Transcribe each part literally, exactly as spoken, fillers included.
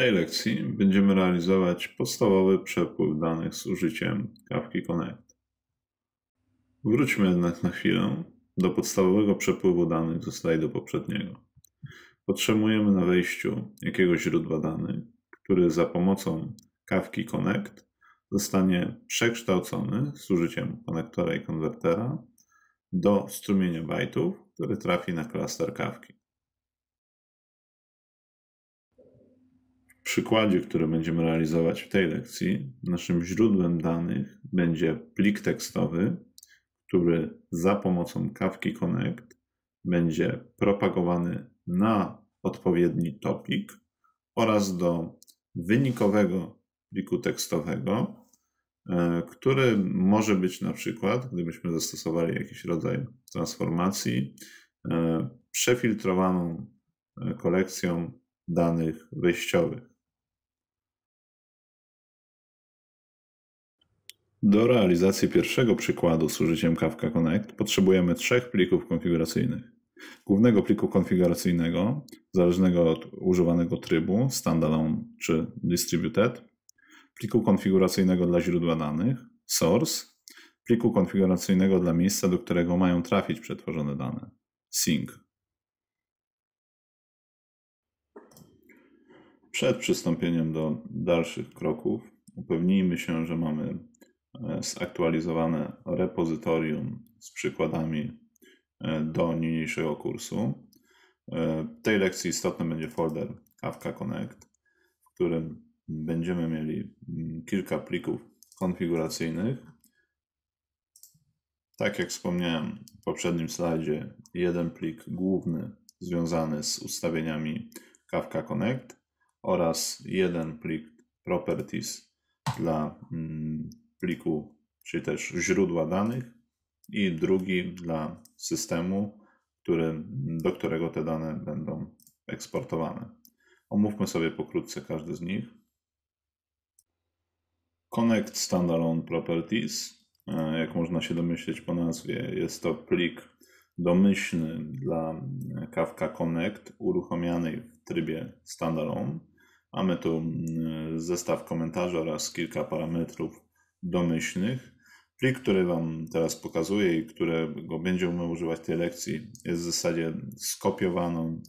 tej lekcji będziemy realizować podstawowy przepływ danych z użyciem Kafki Connect. Wróćmy jednak na chwilę do podstawowego przepływu danych ze slajdu poprzedniego. Potrzebujemy na wejściu jakiegoś źródła danych, który za pomocą Kafki Connect zostanie przekształcony z użyciem konektora i konwertera do strumienia bajtów, który trafi na klaster Kafki. W przykładzie, który będziemy realizować w tej lekcji, naszym źródłem danych będzie plik tekstowy, który za pomocą Kafki Connect będzie propagowany na odpowiedni topik oraz do wynikowego pliku tekstowego, który może być na przykład, gdybyśmy zastosowali jakiś rodzaj transformacji, przefiltrowaną kolekcją danych wejściowych. Do realizacji pierwszego przykładu z użyciem Kafka Connect potrzebujemy trzech plików konfiguracyjnych. Głównego pliku konfiguracyjnego, zależnego od używanego trybu, standalone czy distributed, pliku konfiguracyjnego dla źródła danych, source, pliku konfiguracyjnego dla miejsca, do którego mają trafić przetworzone dane, sink. Przed przystąpieniem do dalszych kroków upewnijmy się, że mamy zaktualizowane repozytorium z przykładami do niniejszego kursu. W tej lekcji istotny będzie folder Kafka Connect, w którym będziemy mieli kilka plików konfiguracyjnych. Tak jak wspomniałem w poprzednim slajdzie, jeden plik główny związany z ustawieniami Kafka Connect oraz jeden plik properties dla pliku, czyli też źródła danych i drugi dla systemu, który, do którego te dane będą eksportowane. Omówmy sobie pokrótce każdy z nich. Connect Standalone Properties, jak można się domyśleć po nazwie, jest to plik domyślny dla Kafka Connect uruchamianej w trybie Standalone. Mamy tu zestaw komentarzy oraz kilka parametrów domyślnych. Plik, który Wam teraz pokazuję i którego będziemy używać w tej lekcji, jest w zasadzie skopiowaną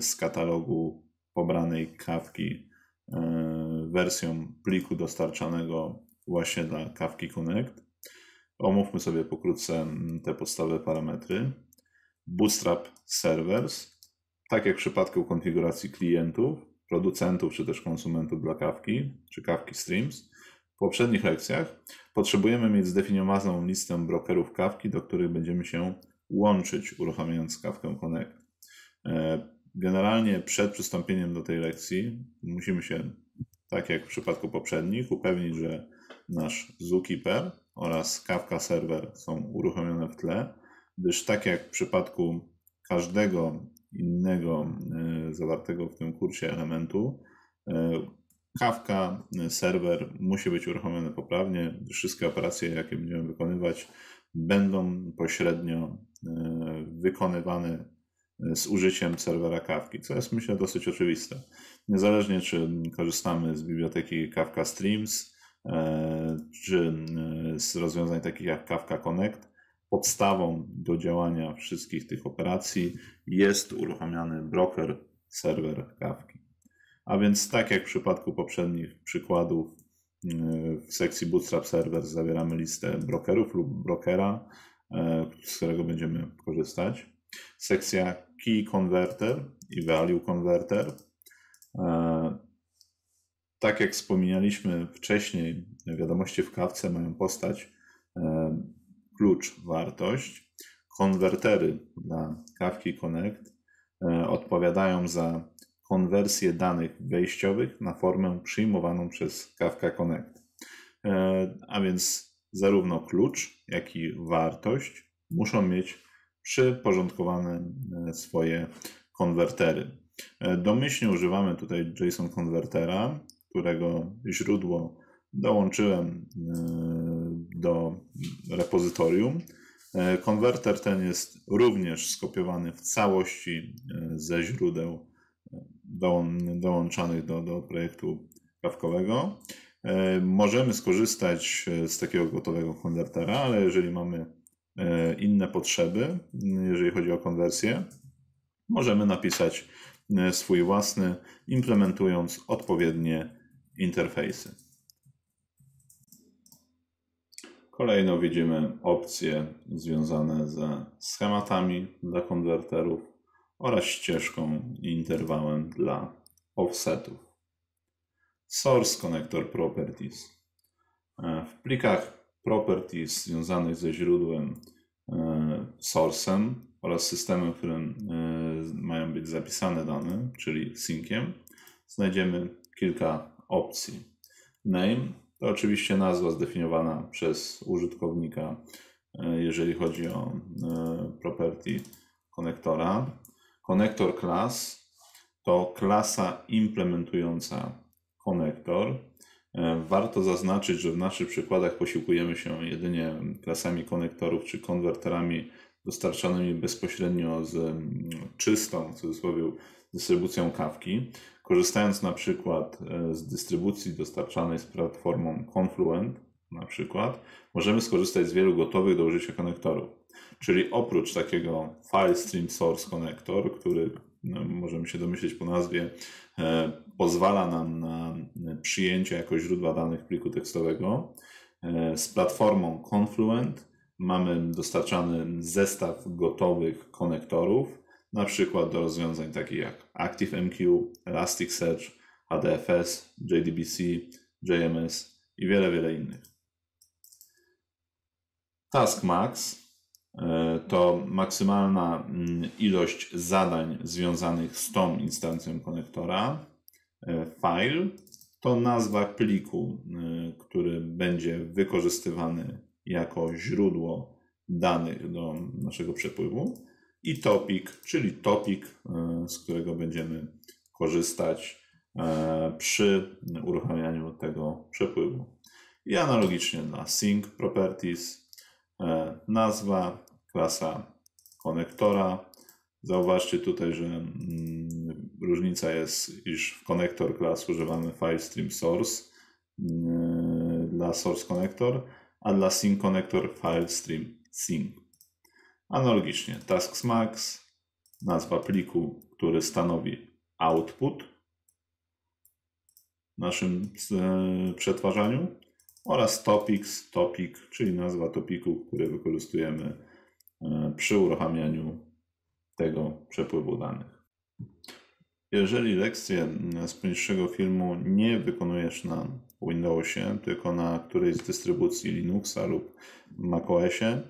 z katalogu pobranej Kafki wersją pliku dostarczanego właśnie dla Kafki Connect. Omówmy sobie pokrótce te podstawowe parametry. Bootstrap Servers, tak jak w przypadku konfiguracji klientów, producentów czy też konsumentów dla Kafki czy Kafki Streams, w poprzednich lekcjach potrzebujemy mieć zdefiniowaną listę brokerów Kafki, do których będziemy się łączyć, uruchamiając Kafkę Connect. Generalnie przed przystąpieniem do tej lekcji musimy się, tak jak w przypadku poprzednich, upewnić, że nasz ZooKeeper oraz Kafka Server są uruchomione w tle, gdyż tak jak w przypadku każdego innego zawartego w tym kursie elementu, Kafka Server musi być uruchomiony poprawnie, gdyż wszystkie operacje, jakie będziemy wykonywać, będą pośrednio wykonywane z użyciem serwera Kafki, co jest, myślę, dosyć oczywiste. Niezależnie czy korzystamy z biblioteki Kafka Streams, czy z rozwiązań takich jak Kafka Connect, podstawą do działania wszystkich tych operacji jest uruchamiany broker serwer Kafki. A więc tak jak w przypadku poprzednich przykładów, w sekcji Bootstrap Server zawieramy listę brokerów lub brokera, z którego będziemy korzystać. Sekcja Key Converter i Value Converter. Tak jak wspominaliśmy wcześniej, wiadomości w Kafce mają postać klucz wartość. Konwertery dla Kafki Connect odpowiadają za konwersję danych wejściowych na formę przyjmowaną przez Kafka Connect. A więc zarówno klucz, jak i wartość muszą mieć przyporządkowane swoje konwertery. Domyślnie używamy tutaj JSON konwertera, którego źródło dołączyłem do repozytorium. Konwerter ten jest również skopiowany w całości ze źródeł dołączanych do, do projektu kawkowego. Możemy skorzystać z takiego gotowego konwertera, ale jeżeli mamy inne potrzeby, jeżeli chodzi o konwersję, możemy napisać swój własny, implementując odpowiednie interfejsy. Kolejno widzimy opcje związane ze schematami dla konwerterów oraz ścieżką i interwałem dla offsetów. Source Connector Properties. W plikach Properties związanych ze źródłem, source'em oraz systemem, w którym mają być zapisane dane, czyli sinkiem, znajdziemy kilka opcji. Name to oczywiście nazwa zdefiniowana przez użytkownika, jeżeli chodzi o property konektora. Connector Class to klasa implementująca konektor. Warto zaznaczyć, że w naszych przykładach posiłkujemy się jedynie klasami konektorów czy konwerterami dostarczanymi bezpośrednio z czystą, w cudzysłowie, dystrybucją Kafki. Korzystając na przykład z dystrybucji dostarczanej z platformą Confluent, na przykład, możemy skorzystać z wielu gotowych do użycia konektorów. Czyli oprócz takiego File Stream Source Connector, który, no, możemy się domyśleć po nazwie, e, pozwala nam na przyjęcie jako źródła danych pliku tekstowego. E, z platformą Confluent mamy dostarczany zestaw gotowych konektorów, na przykład do rozwiązań takich jak ActiveMQ, ElasticSearch, A D F S, J D B C, J M S i wiele, wiele innych. TaskMax to maksymalna ilość zadań związanych z tą instancją konektora. File to nazwa pliku, który będzie wykorzystywany jako źródło danych do naszego przepływu. I topic, czyli topic, z którego będziemy korzystać przy uruchamianiu tego przepływu. I analogicznie dla sync properties, nazwa, klasa konektora. Zauważcie tutaj, że różnica jest, iż w konektor class używamy file stream source dla source connector, a dla sync connector file stream sync. Analogicznie TaskMax, nazwa pliku, który stanowi output w naszym przetwarzaniu, oraz topics, topic, czyli nazwa topiku, który wykorzystujemy przy uruchamianiu tego przepływu danych. Jeżeli lekcję z poniższego filmu nie wykonujesz na Windowsie, tylko na którejś z dystrybucji Linuxa lub macOSie,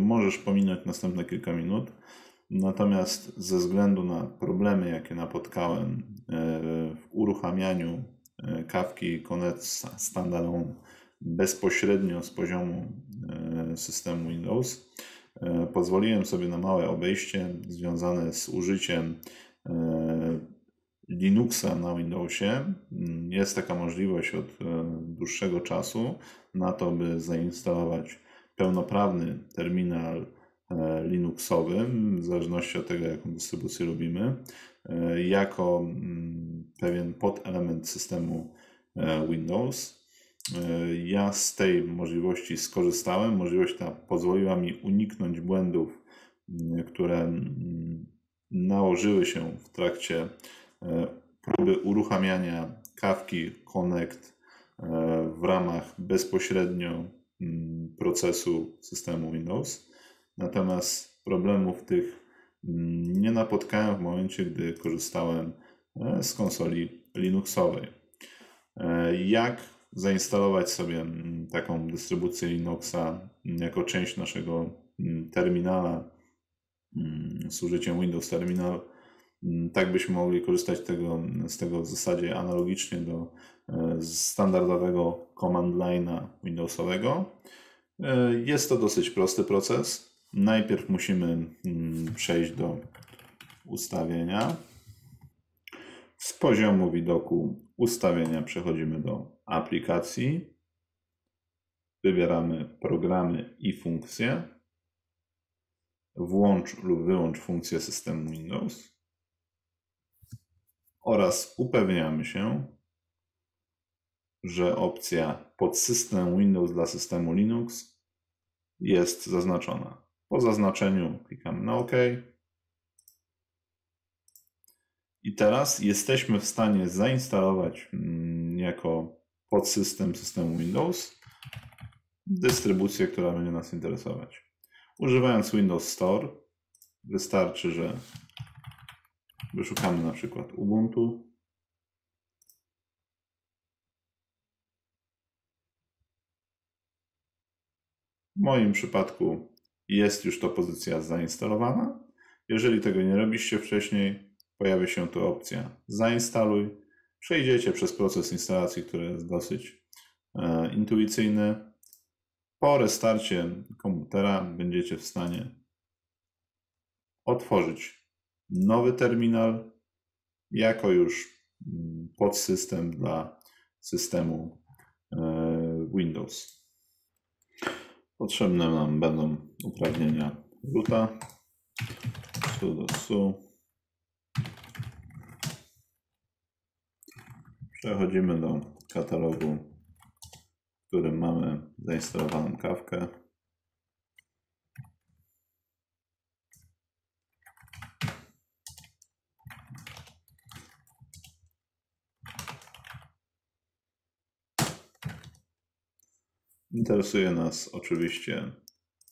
możesz pominąć następne kilka minut, natomiast ze względu na problemy, jakie napotkałem w uruchamianiu Kafki Connect Standalone bezpośrednio z poziomu systemu Windows, pozwoliłem sobie na małe obejście związane z użyciem Linuxa na Windowsie. Jest taka możliwość od dłuższego czasu na to, by zainstalować pełnoprawny terminal linuxowy, w zależności od tego, jaką dystrybucję lubimy, jako pewien podelement systemu Windows. Ja z tej możliwości skorzystałem. Możliwość ta pozwoliła mi uniknąć błędów, które nałożyły się w trakcie próby uruchamiania Kafki Connect w ramach bezpośrednio procesu systemu Windows. Natomiast problemów tych nie napotkałem w momencie, gdy korzystałem z konsoli linuxowej. Jak zainstalować sobie taką dystrybucję Linuxa jako część naszego terminala z użyciem Windows Terminal, tak byśmy mogli korzystać tego, z tego w zasadzie analogicznie do standardowego command line'a Windowsowego. Jest to dosyć prosty proces. Najpierw musimy przejść do ustawienia. Z poziomu widoku ustawienia przechodzimy do aplikacji. Wybieramy programy i funkcje. Włącz lub wyłącz funkcję systemu Windows. oraz upewniamy się, że opcja podsystem Windows dla systemu Linux jest zaznaczona. Po zaznaczeniu klikamy na OK. I teraz jesteśmy w stanie zainstalować jako podsystem systemu Windows dystrybucję, która będzie nas interesować. Używając Windows Store wystarczy, że wyszukamy na przykład Ubuntu. W moim przypadku jest już to pozycja zainstalowana. Jeżeli tego nie robiliście wcześniej, pojawi się tu opcja zainstaluj. Przejdziecie przez proces instalacji, który jest dosyć e, intuicyjny. Po restarcie komputera będziecie w stanie otworzyć nowy terminal jako już podsystem dla systemu e, Windows. Potrzebne nam będą uprawnienia roota, sudo su. Przechodzimy do katalogu, w którym mamy zainstalowaną Kafkę. Interesuje nas oczywiście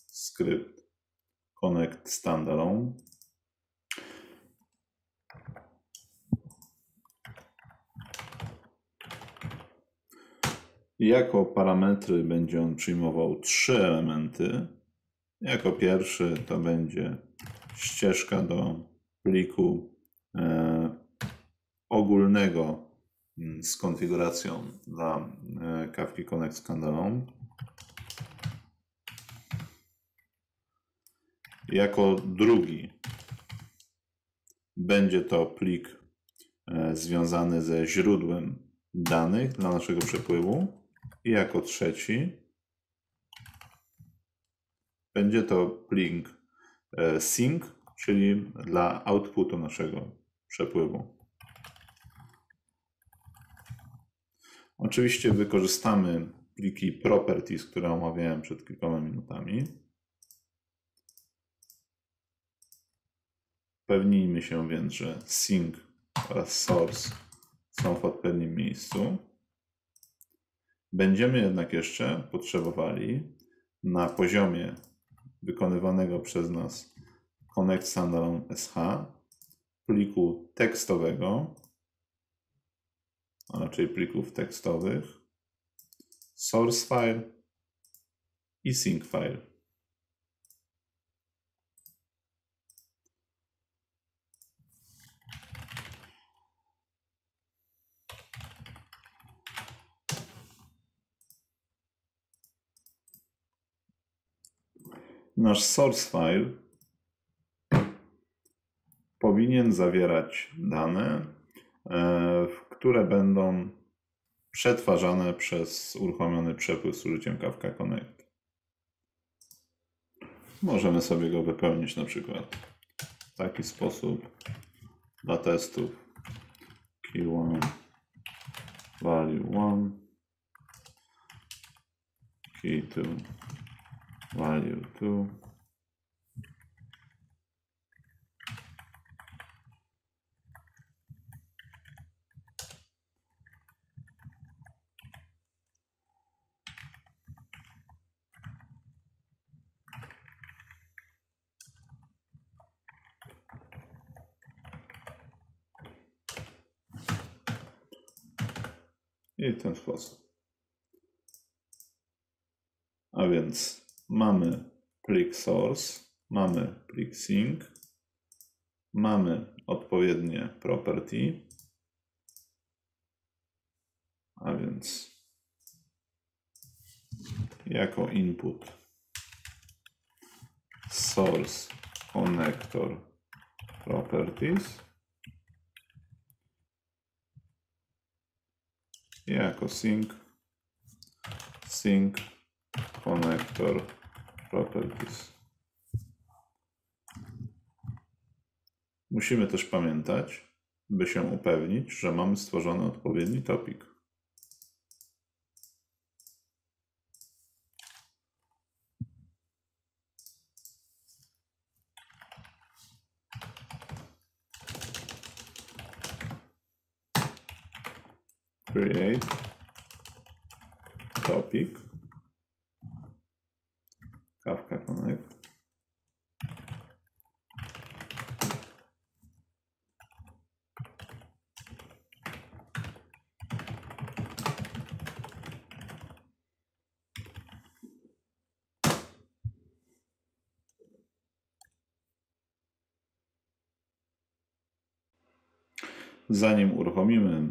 skrypt Connect Standalone. Jako parametry będzie on przyjmował trzy elementy. Jako pierwszy to będzie ścieżka do pliku e, ogólnego z konfiguracją dla e, Kafki Connect Standalone. Jako drugi będzie to plik e, związany ze źródłem danych dla naszego przepływu. I jako trzeci będzie to plik e, sync, czyli dla outputu naszego przepływu. Oczywiście wykorzystamy pliki properties, które omawiałem przed kilkoma minutami. Upewnijmy się więc, że sync oraz source są w odpowiednim miejscu. Będziemy jednak jeszcze potrzebowali na poziomie wykonywanego przez nas Connect Standalone S H pliku tekstowego, a raczej plików tekstowych, source file i sync file. Nasz source file powinien zawierać dane, które będą przetwarzane przez uruchomiony przepływ z użyciem Kafka Connect. Możemy sobie go wypełnić na przykład w taki sposób dla testów key one, value one, key two, value two. I w ten sposób. A więc mamy plik source, mamy plik sync, mamy odpowiednie property, a więc jako input source connector properties, jako sync sync connector properties. Musimy też pamiętać, by się upewnić, że mamy stworzony odpowiedni topic. Create topic Kafka Connect. Zanim uruchomimy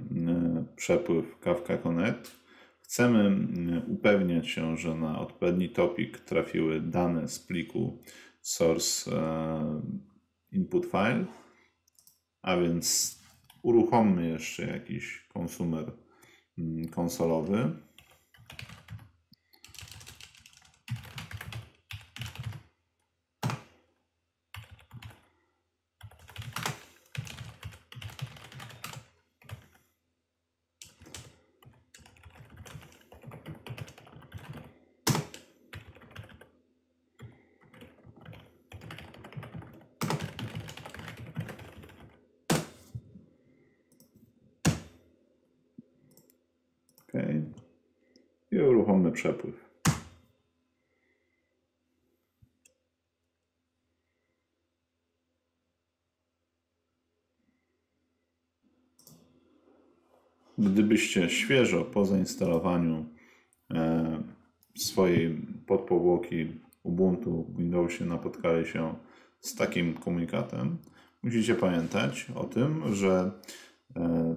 przepływ Kafka Connect, chcemy upewniać się, że na odpowiedni topic trafiły dane z pliku source input file, a więc uruchommy jeszcze jakiś konsumer konsolowy. I uruchommy przepływ. Gdybyście świeżo po zainstalowaniu e, swojej podpowłoki Ubuntu w Windowsie napotkali się z takim komunikatem, musicie pamiętać o tym, że e,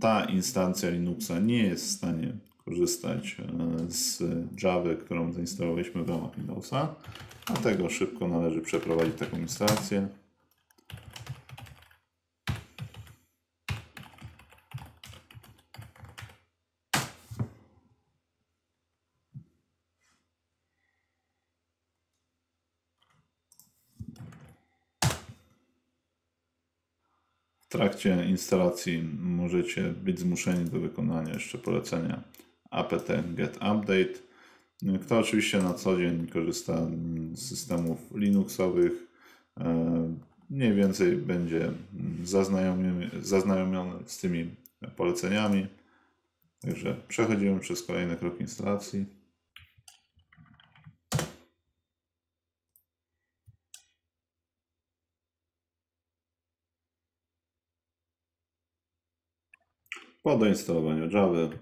ta instancja Linuxa nie jest w stanie korzystać z Java, którą zainstalowaliśmy w ramach Windowsa, dlatego szybko należy przeprowadzić taką instalację. W trakcie instalacji możecie być zmuszeni do wykonania jeszcze polecenia apt get update. Kto oczywiście na co dzień korzysta z systemów Linuxowych, mniej więcej będzie zaznajomiony, zaznajomiony z tymi poleceniami. Także przechodzimy przez kolejne kroki instalacji. Po doinstalowaniu Java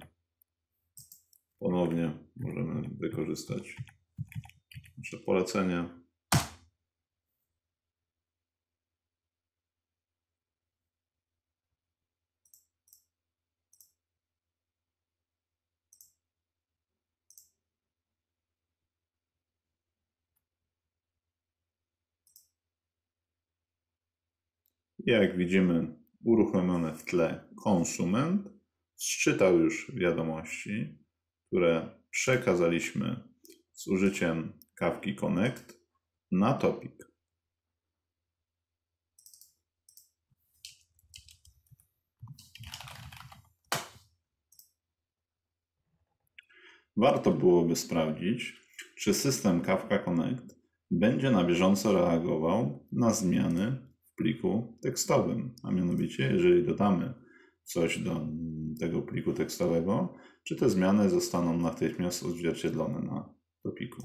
ponownie możemy wykorzystać nasze polecenie. Jak widzimy, uruchomione w tle konsument zczytał już wiadomości, które przekazaliśmy z użyciem Kafki Connect na topic. Warto byłoby sprawdzić, czy system Kafka Connect będzie na bieżąco reagował na zmiany w pliku tekstowym, a mianowicie jeżeli dodamy coś do tego pliku tekstowego, czy te zmiany zostaną natychmiast odzwierciedlone na topiku.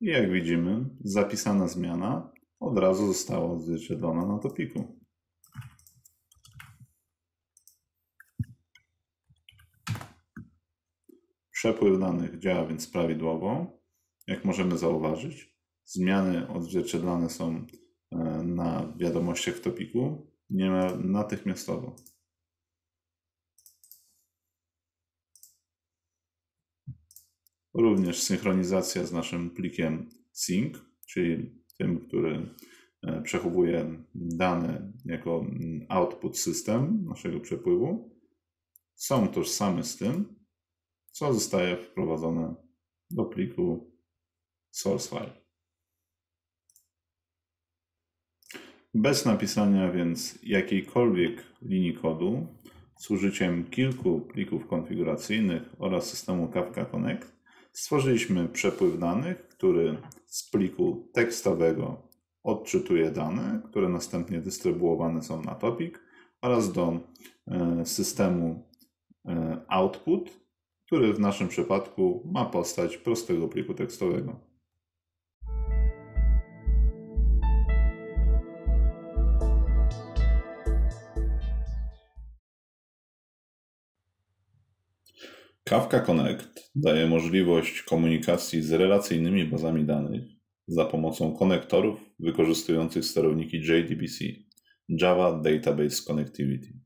I jak widzimy, zapisana zmiana od razu została odzwierciedlona na topiku. Przepływ danych działa więc prawidłowo. Jak możemy zauważyć, zmiany odzwierciedlane są na wiadomościach w topiku niemal natychmiastowo. Również synchronizacja z naszym plikiem sync, czyli tym, który przechowuje dane jako output system naszego przepływu, są tożsame z tym, co zostaje wprowadzone do pliku source file. Bez napisania więc jakiejkolwiek linii kodu, z użyciem kilku plików konfiguracyjnych oraz systemu Kafka Connect, stworzyliśmy przepływ danych, który z pliku tekstowego odczytuje dane, które następnie dystrybuowane są na topic oraz do systemu output, który w naszym przypadku ma postać prostego pliku tekstowego. Kafka Connect daje możliwość komunikacji z relacyjnymi bazami danych za pomocą konektorów wykorzystujących sterowniki J D B C – Java Database Connectivity.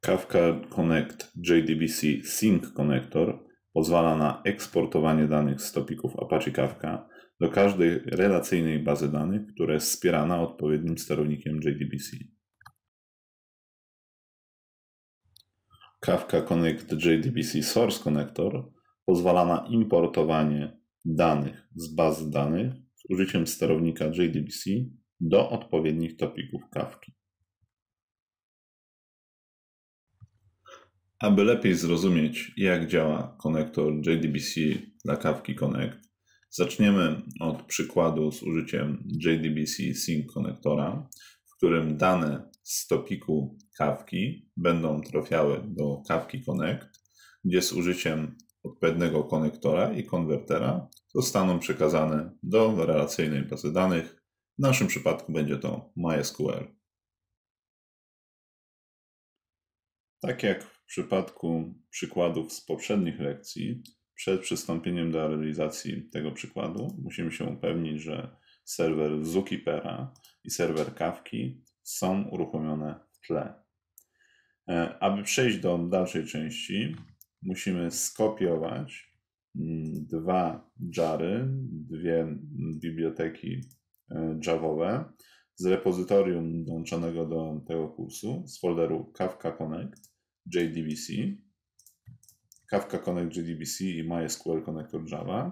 Kafka Connect J D B C Sink Connector pozwala na eksportowanie danych z topików Apache Kafka do każdej relacyjnej bazy danych, która jest wspierana odpowiednim sterownikiem J D B C. Kafka Connect J D B C Source Connector pozwala na importowanie danych z baz danych z użyciem sterownika J D B C do odpowiednich topików Kafki. Aby lepiej zrozumieć, jak działa konektor J D B C dla Kafki Connect, zaczniemy od przykładu z użyciem J D B C Sink Connectora, w którym dane z topiku Kafki będą trafiały do Kafki Connect, gdzie z użyciem odpowiedniego konektora i konwertera zostaną przekazane do relacyjnej bazy danych. W naszym przypadku będzie to MySQL. Tak jak w przypadku przykładów z poprzednich lekcji, przed przystąpieniem do realizacji tego przykładu musimy się upewnić, że serwer ZooKeepera i serwer Kafki są uruchomione w tle. Aby przejść do dalszej części, musimy skopiować dwa jary, dwie biblioteki javowe z repozytorium dołączonego do tego kursu z folderu Kafka Connect J D B C, Kafka Connect J D B C i MySQL Connector Java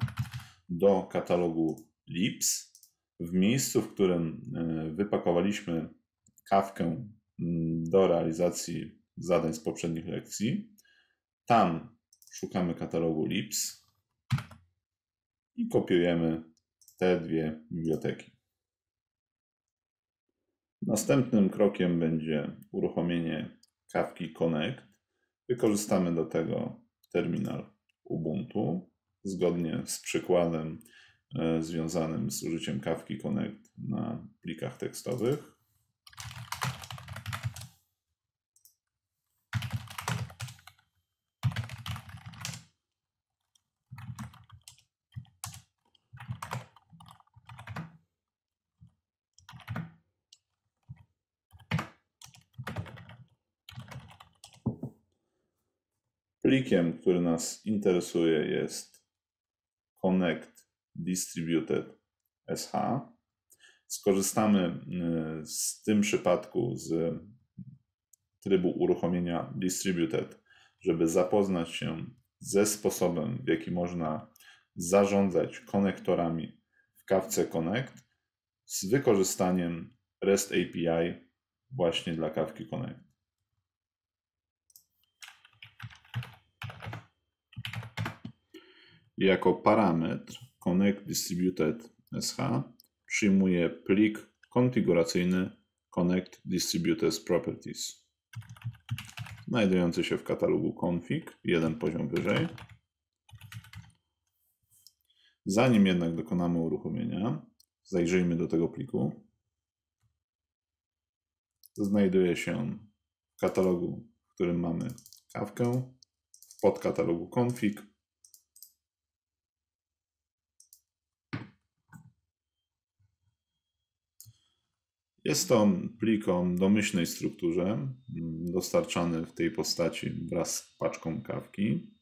do katalogu libs w miejscu, w którym wypakowaliśmy Kafkę do realizacji zadań z poprzednich lekcji. Tam szukamy katalogu libs i kopiujemy te dwie biblioteki. Następnym krokiem będzie uruchomienie Kafki Connect. Wykorzystamy do tego terminal Ubuntu zgodnie z przykładem związanym z użyciem Kafki Connect na plikach tekstowych. Plikiem, który nas interesuje, jest connect distributed sh. Skorzystamy w tym przypadku z trybu uruchomienia distributed, żeby zapoznać się ze sposobem, w jaki można zarządzać konektorami w Kafce Connect z wykorzystaniem REST A P I właśnie dla Kafki Connect. Jako parametr connect distributed sh przyjmuje plik konfiguracyjny connect distributed properties, znajdujący się w katalogu config, jeden poziom wyżej. Zanim jednak dokonamy uruchomienia, zajrzyjmy do tego pliku. Znajduje się on w katalogu, w którym mamy Kafkę, w podkatalogu config. Jest to plik o domyślnej strukturze, dostarczany w tej postaci wraz z paczką Kafki.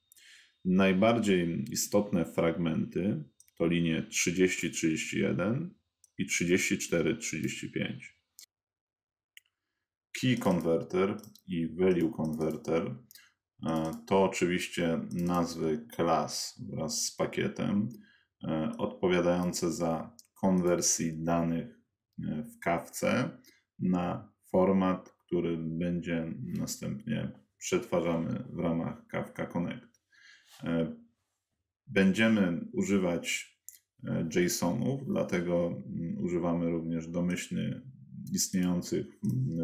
Najbardziej istotne fragmenty to linie trzydzieści trzydzieści jeden i trzydzieści cztery trzydzieści pięć. Key Converter i Value Converter to oczywiście nazwy klas wraz z pakietem odpowiadające za konwersji danych w Kafce na format, który będzie następnie przetwarzany w ramach Kafka Connect. Będziemy używać JSONów, dlatego używamy również domyślnie istniejących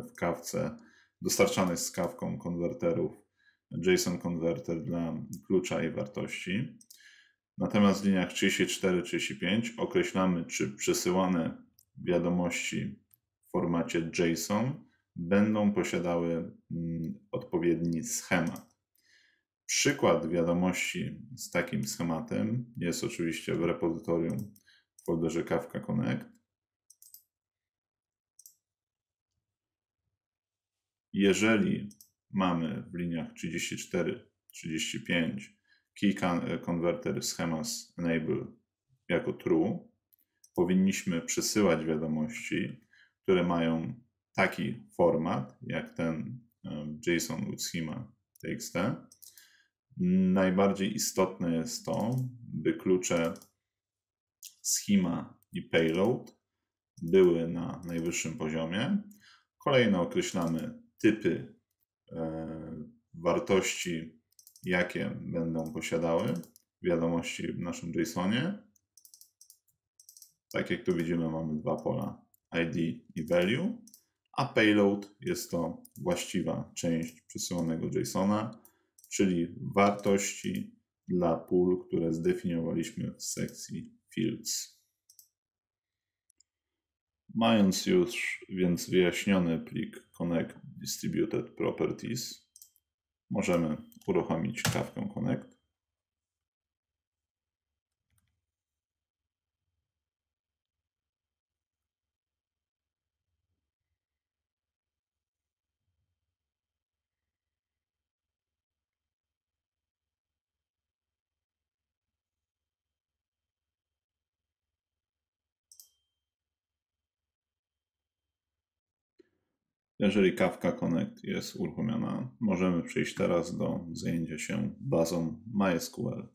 w Kafce, dostarczanych z Kafką konwerterów JSON Converter dla klucza i wartości. Natomiast w liniach trzydzieści cztery trzydzieści pięć określamy, czy przesyłane wiadomości w formacie JSON będą posiadały odpowiedni schemat. Przykład wiadomości z takim schematem jest oczywiście w repozytorium w folderze Kafka Connect. Jeżeli mamy w liniach trzydzieści cztery trzydzieści pięć Key Converter Schemas Enable jako true, powinniśmy przesyłać wiadomości, które mają taki format jak ten JSON with schema txt. Najbardziej istotne jest to, by klucze schema i payload były na najwyższym poziomie. Kolejno określamy typy e, wartości, jakie będą posiadały wiadomości w naszym JSONie. Tak jak tu widzimy, mamy dwa pola I D i value, a payload jest to właściwa część przesyłanego JSONa, czyli wartości dla pól, które zdefiniowaliśmy w sekcji fields. Mając już więc wyjaśniony plik Connect Distributed Properties, możemy uruchomić Kafkę Connect. Jeżeli Kafka Connect jest uruchomiona, możemy przejść teraz do zajęcia się bazą MySQL.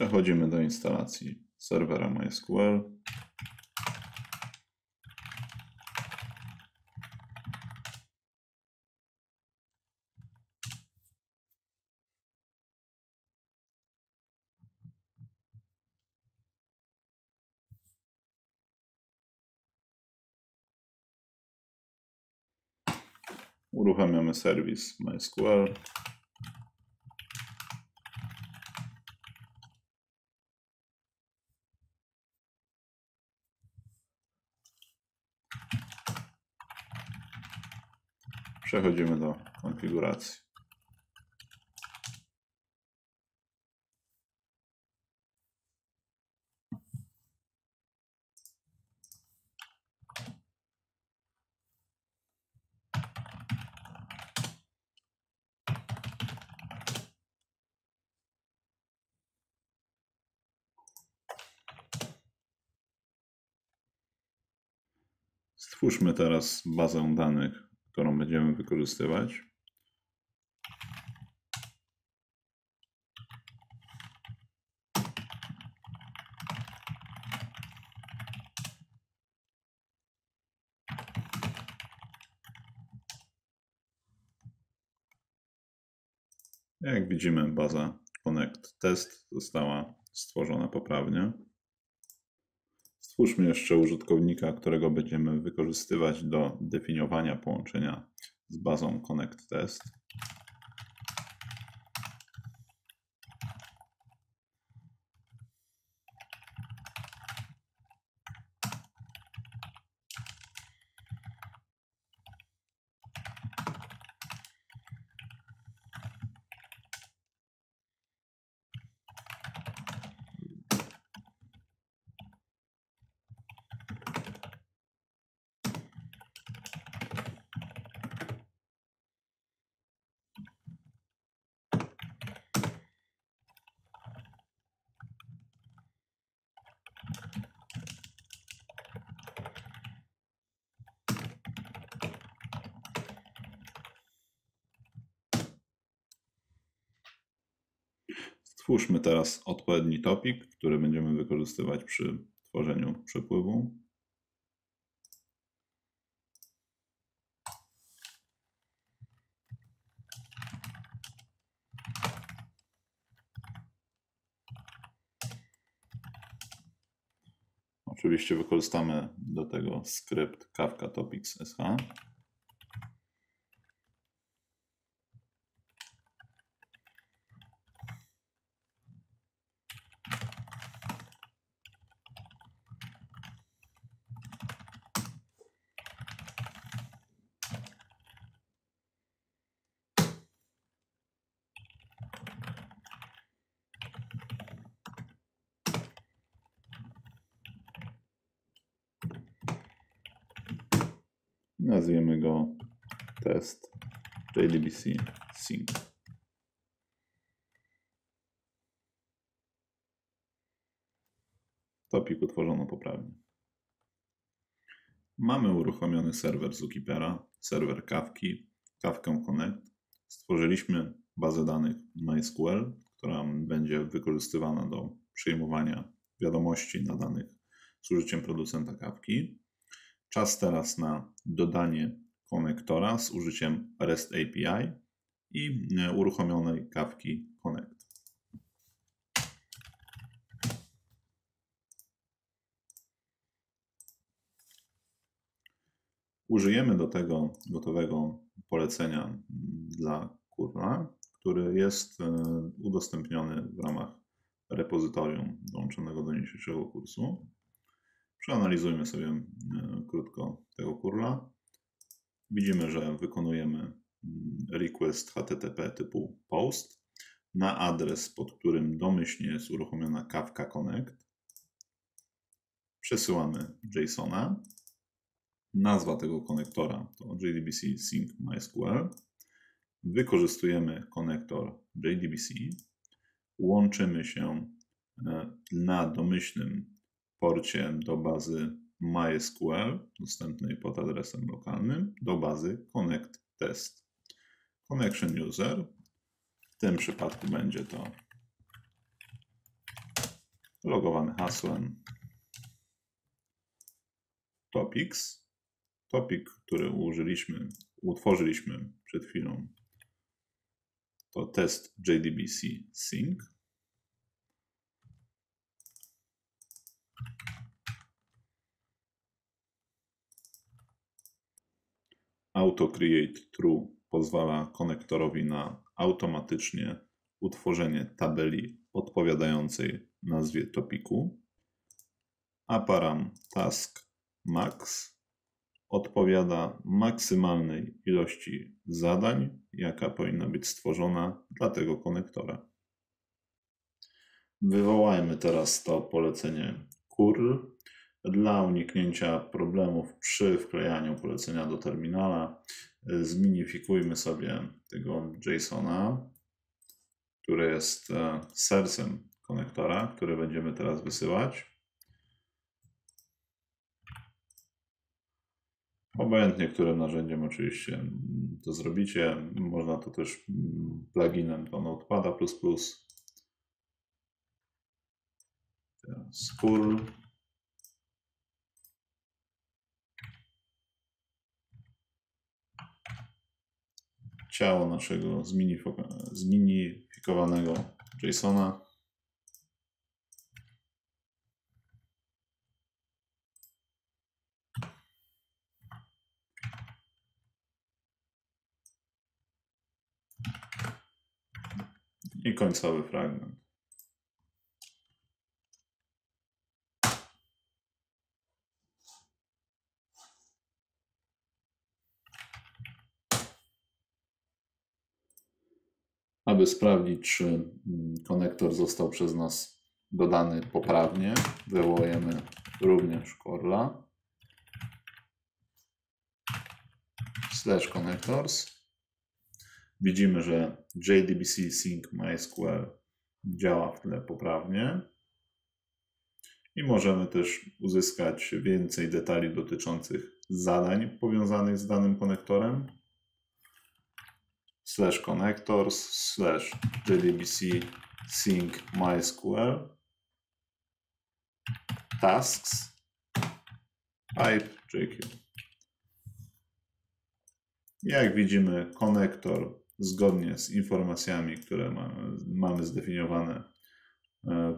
Przechodzimy do instalacji serwera MySQL. Uruchamiamy serwis MySQL. Przechodzimy do konfiguracji. Stwórzmy teraz bazę danych, którą będziemy wykorzystywać. Jak widzimy, baza Connect Test została stworzona poprawnie. Stwórzmy jeszcze użytkownika, którego będziemy wykorzystywać do definiowania połączenia z bazą Connect Test. Twórzmy teraz odpowiedni topic, który będziemy wykorzystywać przy tworzeniu przepływu. Oczywiście wykorzystamy do tego skrypt Kafka Topics S H. Nazwiemy go test J D B C Sink. Topik utworzono poprawnie. Mamy uruchomiony serwer ZooKeepera, serwer Kafki, Kafka Connect. Stworzyliśmy bazę danych MySQL, która będzie wykorzystywana do przyjmowania wiadomości nadanych z użyciem producenta Kafki. Czas teraz na dodanie konektora z użyciem REST A P I i uruchomionej Kafki Connect. Użyjemy do tego gotowego polecenia dla kurla, który jest udostępniony w ramach repozytorium dołączonego do dzisiejszego kursu. Przeanalizujmy sobie krótko tego kurla. Widzimy, że wykonujemy request H T T P typu post na adres, pod którym domyślnie jest uruchomiona Kafka Connect. Przesyłamy JSON-a. Nazwa tego konektora to J D B C Sink MySQL. Wykorzystujemy konektor J D B C. Łączymy się na domyślnym porcie do bazy MySQL, dostępnej pod adresem lokalnym, do bazy Connect Test. Connection User, w tym przypadku będzie to logowany hasłem Topics. Topic, który użyliśmy, utworzyliśmy przed chwilą, to test J D B C Sink. AutoCreate True pozwala konektorowi na automatycznie utworzenie tabeli odpowiadającej nazwie topiku. Aparam Task Max odpowiada maksymalnej ilości zadań, jaka powinna być stworzona dla tego konektora. Wywołajmy teraz to polecenie curl. Dla uniknięcia problemów przy wklejaniu polecenia do terminala zminifikujmy sobie tego JSON-a, który jest sercem konektora, który będziemy teraz wysyłać. Obojętnie, którym narzędziem oczywiście to zrobicie. Można to też pluginem do Notepada plus plus. Teraz curl. Ciało naszego zminifikowanego JSON-a. I końcowy fragment. Aby sprawdzić, czy konektor został przez nas dodany poprawnie, wywołujemy również curla slash connectors. Widzimy, że J D B C Sink MySQL działa w tle poprawnie i możemy też uzyskać więcej detali dotyczących zadań powiązanych z danym konektorem. slash connectors slash jdbc sync mysql tasks pipe jq. Jak widzimy, konektor zgodnie z informacjami, które mamy zdefiniowane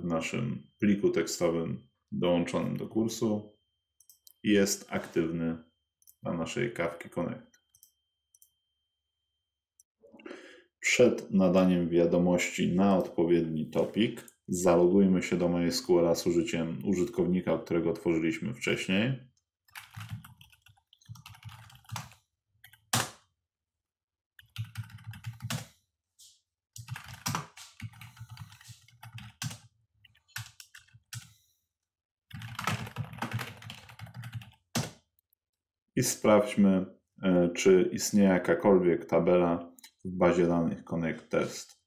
w naszym pliku tekstowym dołączonym do kursu, jest aktywny dla naszej Kafki Connect. Przed nadaniem wiadomości na odpowiedni topic zalogujmy się do MySQL z użyciem użytkownika, którego tworzyliśmy wcześniej. I sprawdźmy, czy istnieje jakakolwiek tabela w bazie danych Connect Test.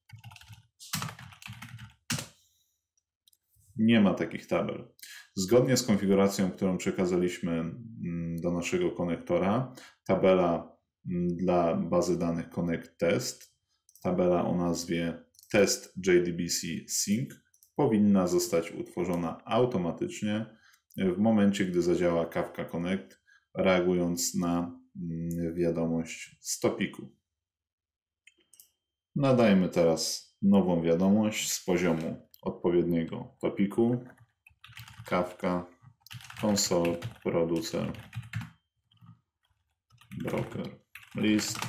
Nie ma takich tabel. Zgodnie z konfiguracją, którą przekazaliśmy do naszego konektora, tabela dla bazy danych Connect Test, tabela o nazwie Test J D B C Sync, powinna zostać utworzona automatycznie w momencie, gdy zadziała Kafka Connect, reagując na wiadomość z topiku. Nadajmy teraz nową wiadomość z poziomu odpowiedniego topiku. Kafka, console, producer, broker, list,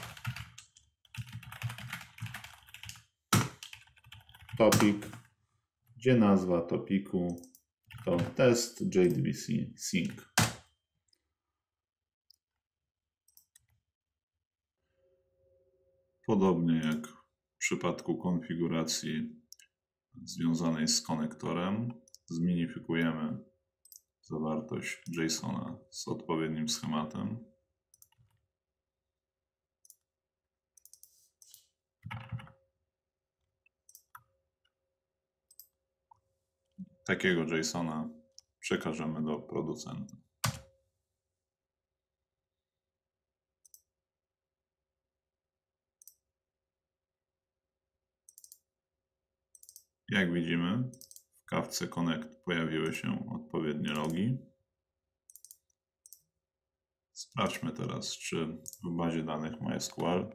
topic, gdzie nazwa topiku to test J D B C Sync. Podobnie jak w przypadku konfiguracji związanej z konektorem, zminifikujemy zawartość JSON-a z odpowiednim schematem. Takiego JSON-a przekażemy do producenta. Jak widzimy, w Kafce Connect pojawiły się odpowiednie logi. Sprawdźmy teraz, czy w bazie danych MySQL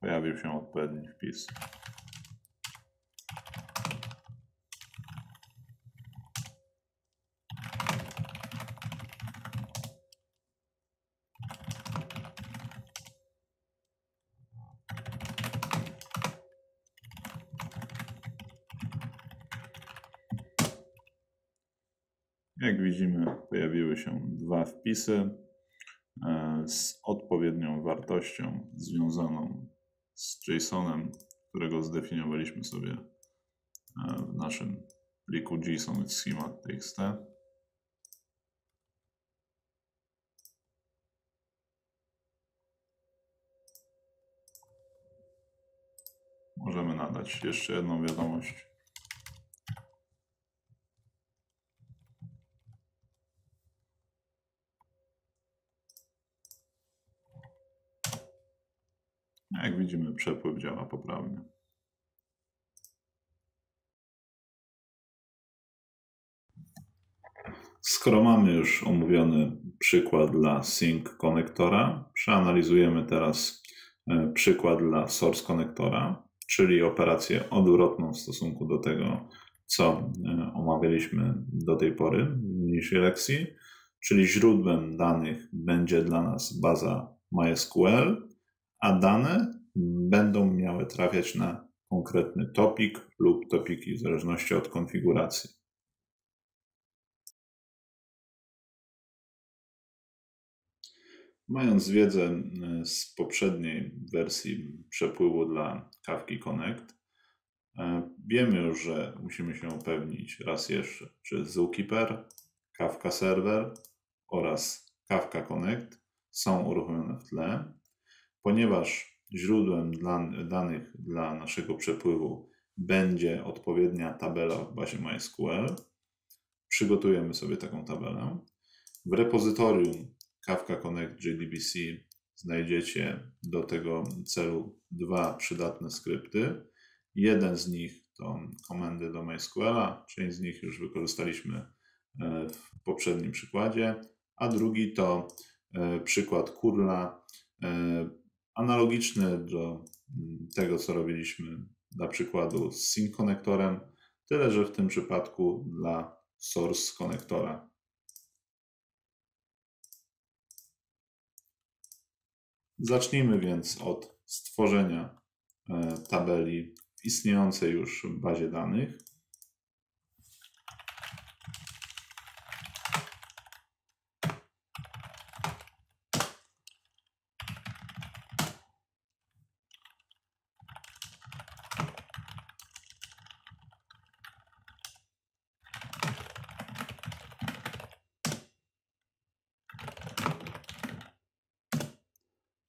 pojawił się odpowiedni wpis. Jak widzimy, pojawiły się dwa wpisy z odpowiednią wartością związaną z JSON-em, którego zdefiniowaliśmy sobie w naszym pliku JSON schemat.txt. Możemy nadać jeszcze jedną wiadomość. Jak widzimy, przepływ działa poprawnie. Skoro mamy już omówiony przykład dla Sync konektora, przeanalizujemy teraz przykład dla Source konektora, czyli operację odwrotną w stosunku do tego, co omawialiśmy do tej pory w niniejszej lekcji, czyli źródłem danych będzie dla nas baza MySQL, a dane będą miały trafiać na konkretny topic lub topiki w zależności od konfiguracji. Mając wiedzę z poprzedniej wersji przepływu dla Kafki Connect, wiemy już, że musimy się upewnić raz jeszcze, czy ZooKeeper, Kafka Server oraz Kafka Connect są uruchomione w tle. Ponieważ źródłem dla, danych dla naszego przepływu będzie odpowiednia tabela w bazie MySQL, przygotujemy sobie taką tabelę. W repozytorium Kafka Connect J D B C znajdziecie do tego celu dwa przydatne skrypty. Jeden z nich to komendy do MySQL-a, część z nich już wykorzystaliśmy w poprzednim przykładzie, a drugi to przykład curla analogiczny do tego, co robiliśmy na przykładu z Sink Connectorem, tyle że w tym przypadku dla Source Connectora. Zacznijmy więc od stworzenia tabeli w istniejącej już bazie danych.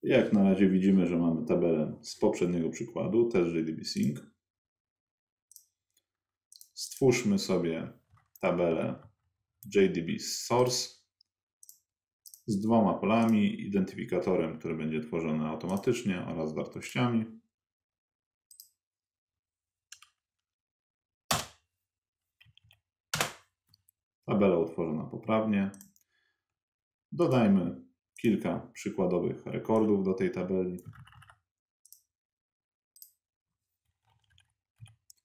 Jak na razie widzimy, że mamy tabelę z poprzedniego przykładu, też J D B C Sink. Stwórzmy sobie tabelę J D B C Source z dwoma polami, identyfikatorem, który będzie tworzony automatycznie oraz wartościami. Tabela utworzona poprawnie. Dodajmy kilka przykładowych rekordów do tej tabeli.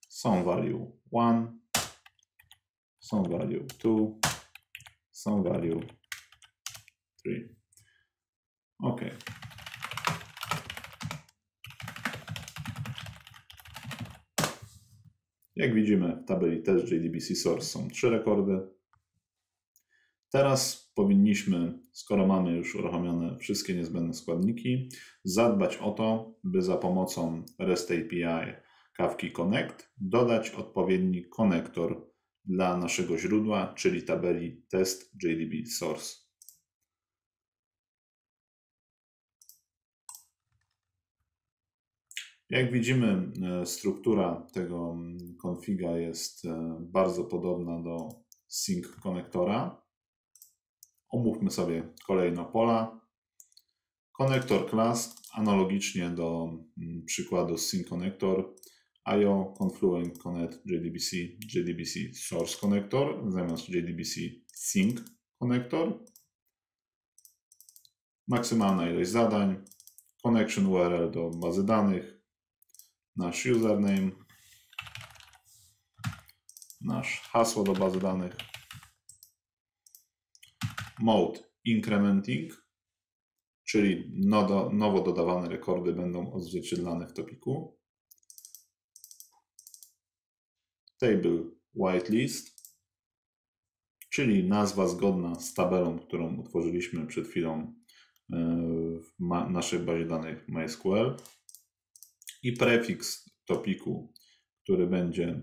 Są value jeden, są value dwa, są value trzy. OK. Jak widzimy, w tabeli też J D B C Source są trzy rekordy. Teraz powinniśmy, skoro mamy już uruchomione wszystkie niezbędne składniki, zadbać o to, by za pomocą REST A P I Kafki Connect dodać odpowiedni konektor dla naszego źródła, czyli tabeli test J D B C Source. Jak widzimy, struktura tego konfiga jest bardzo podobna do Sink konektora. Omówmy sobie kolejno pola. Konektor class analogicznie do przykładu Sink Connector, I O, Confluent, Connect, J D B C, J D B C Source Connector zamiast J D B C Sink Connector. Maksymalna ilość zadań, connection U R L do bazy danych, nasz username, nasz hasło do bazy danych, mode incrementing, czyli nowo dodawane rekordy będą odzwierciedlane w topiku. Table whitelist, czyli nazwa zgodna z tabelą, którą utworzyliśmy przed chwilą w naszej bazie danych MySQL. I prefiks topiku, który będzie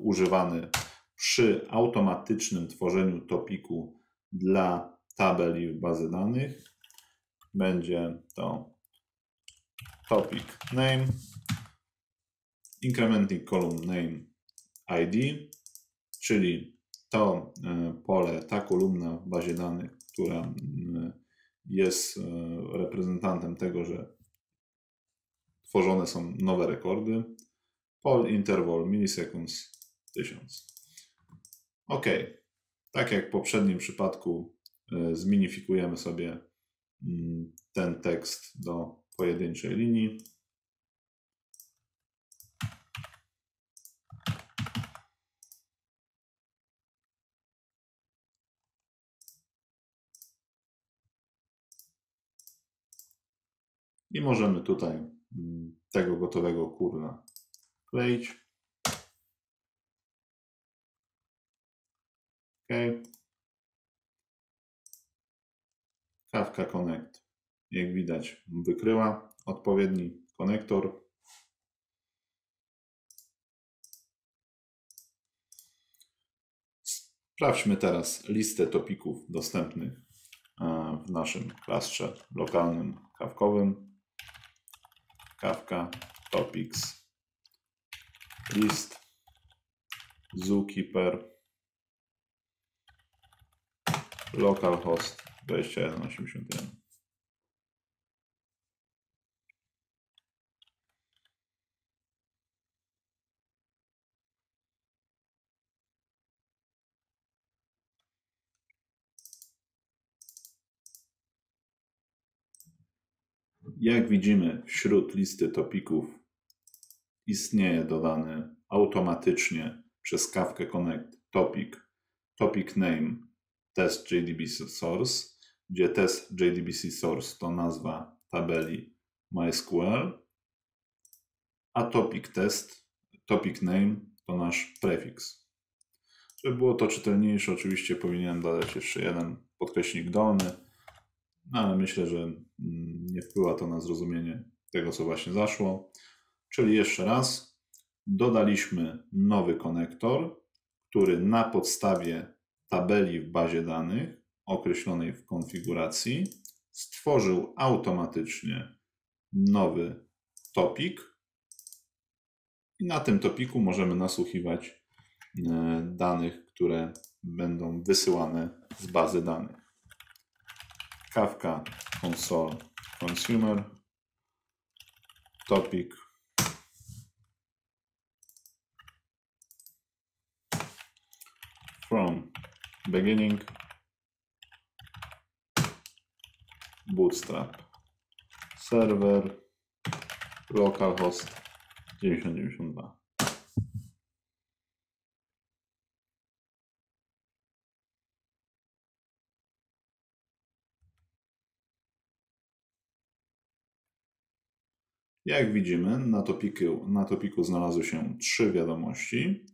używany przy automatycznym tworzeniu topiku dla tabeli w bazy danych, będzie to topic name, incrementing column name I D, czyli to pole, ta kolumna w bazie danych, która jest reprezentantem tego, że tworzone są nowe rekordy, pol interval milliseconds tysiąc. OK. Tak jak w poprzednim przypadku, zminifikujemy sobie ten tekst do pojedynczej linii. I możemy tutaj tego gotowego curla kleić. OK. Kafka Connect, jak widać, wykryła odpowiedni konektor. Sprawdźmy teraz listę topików dostępnych w naszym klastrze lokalnym kawkowym. Kafka Topics List ZooKeeper localhost dwadzieścia jeden osiemdziesiąt jeden. Jak widzimy, wśród listy topików istnieje dodany automatycznie przez Kafka Connect topic, topic name test J D B C source, gdzie test J D B C source to nazwa tabeli MySQL, a topic test, topic name to nasz prefiks. Żeby było to czytelniejsze, oczywiście powinienem dodać jeszcze jeden podkreśnik dolny, no ale myślę, że nie wpływa to na zrozumienie tego, co właśnie zaszło. Czyli jeszcze raz, dodaliśmy nowy konektor, który na podstawie tabeli w bazie danych określonej w konfiguracji stworzył automatycznie nowy topik i na tym topiku możemy nasłuchiwać danych, które będą wysyłane z bazy danych. Kafka console consumer topic from beginning bootstrap server localhost dziewięćdziesiąt dziewięćdziesiąt dwa. Jak widzimy, na topiku, na topiku znalazły się trzy wiadomości.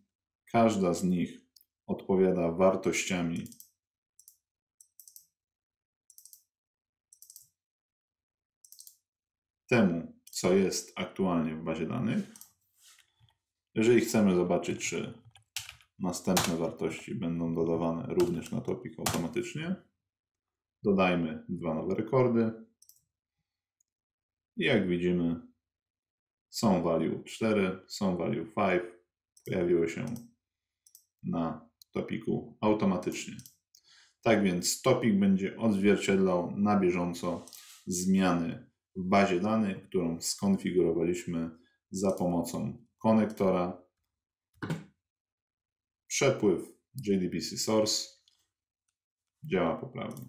Każda z nich odpowiada wartościami temu, co jest aktualnie w bazie danych. Jeżeli chcemy zobaczyć, czy następne wartości będą dodawane również na topik automatycznie, dodajmy dwa nowe rekordy. I jak widzimy, są value cztery, są value pięć, pojawiły się na topiku automatycznie. Tak więc topik będzie odzwierciedlał na bieżąco zmiany w bazie danych, którą skonfigurowaliśmy za pomocą konektora, przepływ J D B C source działa poprawnie.